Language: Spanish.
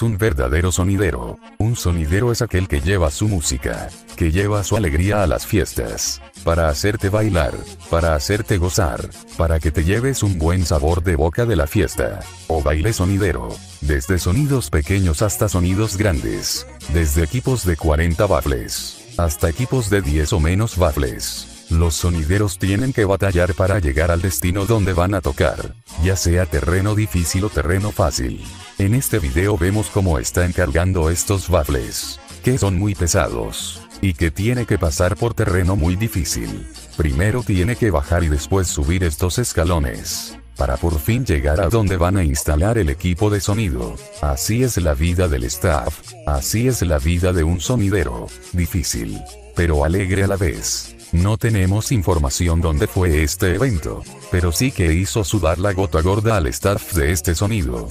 es un verdadero sonidero. Un sonidero es aquel que lleva su música, que lleva su alegría a las fiestas, para hacerte bailar, para hacerte gozar, para que te lleves un buen sabor de boca de la fiesta, o baile sonidero, desde sonidos pequeños hasta sonidos grandes, desde equipos de 40 baffles, hasta equipos de 10 o menos baffles. Los sonideros tienen que batallar para llegar al destino donde van a tocar, ya sea terreno difícil o terreno fácil. En este video vemos cómo están cargando estos baffles, que son muy pesados, y que tiene que pasar por terreno muy difícil. Primero tiene que bajar y después subir estos escalones, para por fin llegar a donde van a instalar el equipo de sonido. Así es la vida del staff, así es la vida de un sonidero, difícil, pero alegre a la vez. No tenemos información dónde fue este evento, pero sí que hizo sudar la gota gorda al staff de este sonido.